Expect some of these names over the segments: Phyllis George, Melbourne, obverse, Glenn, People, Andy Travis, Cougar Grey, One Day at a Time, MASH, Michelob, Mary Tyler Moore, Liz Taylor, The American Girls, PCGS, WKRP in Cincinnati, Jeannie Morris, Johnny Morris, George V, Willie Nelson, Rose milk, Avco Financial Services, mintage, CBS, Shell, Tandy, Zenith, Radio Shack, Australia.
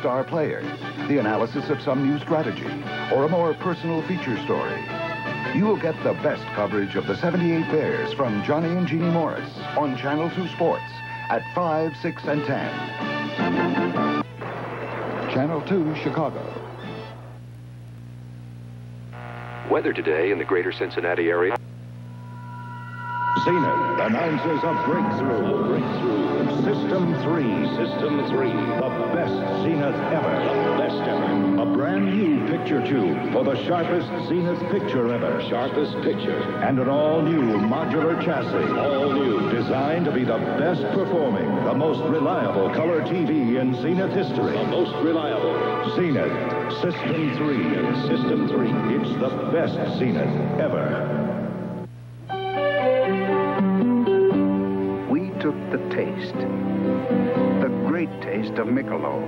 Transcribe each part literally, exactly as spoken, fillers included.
Star player, the analysis of some new strategy, or a more personal feature story. You will get the best coverage of the seventy-eight Bears from Johnny and Jeannie Morris on Channel two Sports at five, six, and ten. Channel two, Chicago. Weather today in the greater Cincinnati area. Zenith announces a breakthrough. Breakthrough. System three. System three. The best Zenith ever. The best ever. A brand new picture tube for the sharpest Zenith picture ever. Sharpest picture. And an all-new modular chassis. All new. Designed to be the best performing, the most reliable color T V in Zenith history. The most reliable. Zenith. System three. System three. It's the best Zenith ever. The taste, the great taste of Michelob,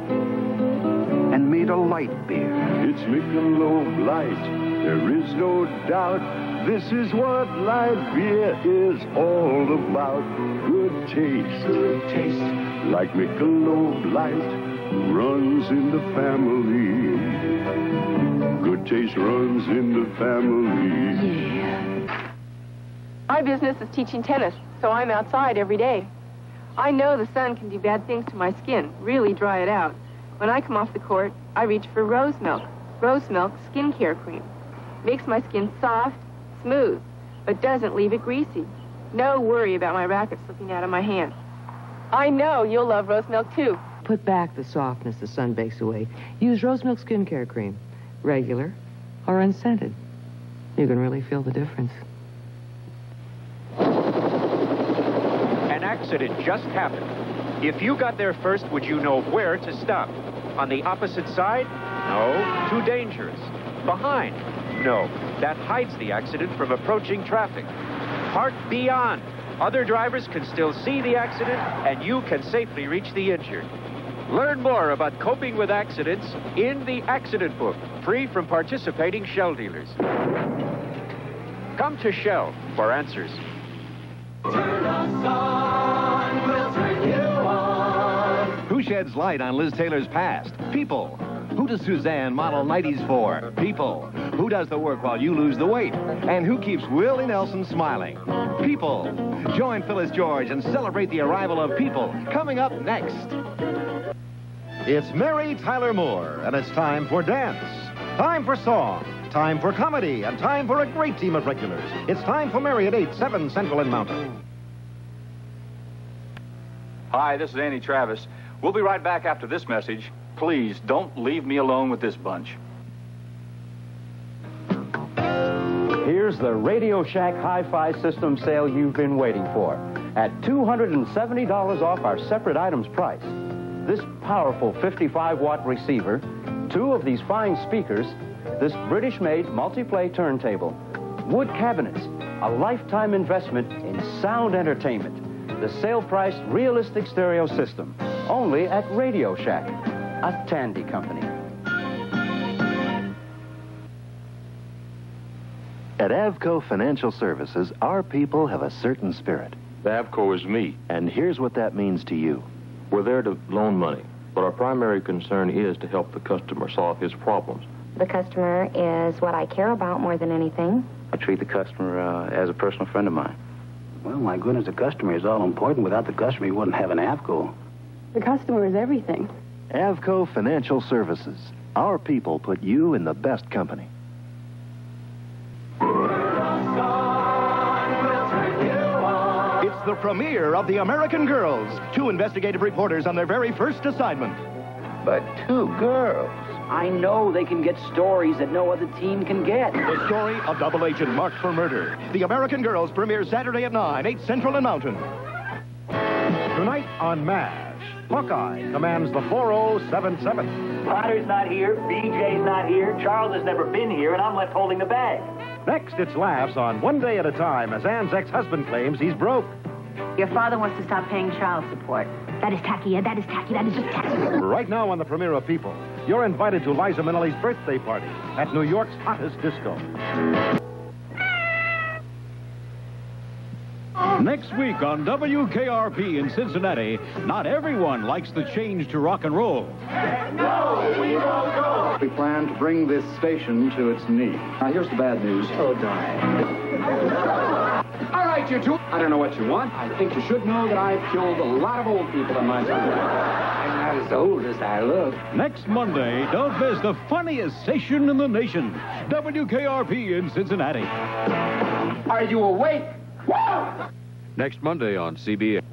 and made a light beer. It's Michelob Light. There is no doubt. This is what light beer is all about. Good taste. Good taste. Like Michelob Light runs in the family. Good taste runs in the family. Yeah. My business is teaching tennis, so I'm outside every day. I know the sun can do bad things to my skin, really dry it out. When I come off the court, I reach for Rose Milk. Rose Milk Skincare Cream. Makes my skin soft, smooth, but doesn't leave it greasy. No worry about my racket slipping out of my hand. I know you'll love Rose Milk, too. Put back the softness the sun bakes away. Use Rose Milk Skincare Cream, regular or unscented. You can really feel the difference. Accident just happened. If you got there first, would you know where to stop? On the opposite side? No. Too dangerous. Behind? No. That hides the accident from approaching traffic. Park beyond. Other drivers can still see the accident, and you can safely reach the injured. Learn more about coping with accidents in the Accident Book, free from participating Shell dealers. Come to Shell for answers. Turn us on, we'll turn you on. Who sheds light on Liz Taylor's past? People. Who does Suzanne model nighties for? People. Who does the work while you lose the weight? And who keeps Willie Nelson smiling? People. Join Phyllis George and celebrate the arrival of People, coming up next. It's Mary Tyler Moore, and it's time for dance. Time for song. Time for comedy, and time for a great team of regulars. It's time for Mary at eight, seven Central and Mountain. Hi, this is Andy Travis. We'll be right back after this message. Please don't leave me alone with this bunch. Here's the Radio Shack Hi-Fi System sale you've been waiting for. At two hundred seventy dollars off our separate items price. This powerful fifty-five watt receiver, two of these fine speakers, this British-made multi-play turntable, wood cabinets, a lifetime investment in sound entertainment, the sale-priced realistic stereo system, only at Radio Shack, a Tandy company. At Avco Financial Services, our people have a certain spirit. The Avco is me. And here's what that means to you. We're there to loan money, but our primary concern is to help the customer solve his problems. The customer is what I care about more than anything. I treat the customer uh, as a personal friend of mine. Well, my goodness, the customer is all important. Without the customer, you wouldn't have an Avco. The customer is everything. Avco Financial Services. Our people put you in the best company. It's the premiere of The American Girls. Two investigative reporters on their very first assignment. But two girls. I know they can get stories that no other team can get. The story of double agent marked for murder. The American Girls premieres Saturday at nine, eight Central and Mountain. Tonight on MASH, Buckeye commands the four oh seven seven. Potter's not here, B J's not here, Charles has never been here, and I'm left holding the bag. Next, it's laughs on One Day at a Time as Ann's ex-husband claims he's broke. Your father wants to stop paying child support. That is tacky, that is tacky, that is just tacky. Right now on the premiere of People, you're invited to Liza Minnelli's birthday party at New York's hottest disco. Next week on W K R P in Cincinnati, not everyone likes the change to rock and roll. No, we won't go. We plan to bring this station to its knees. Now, here's the bad news. Oh, die. All right, you two. I don't know what you want. I think you should know that I've killed a lot of old people in my time. I'm not as old as I look. Next Monday, don't miss the funniest station in the nation, W K R P in Cincinnati. Are you awake? Next Monday on C B S.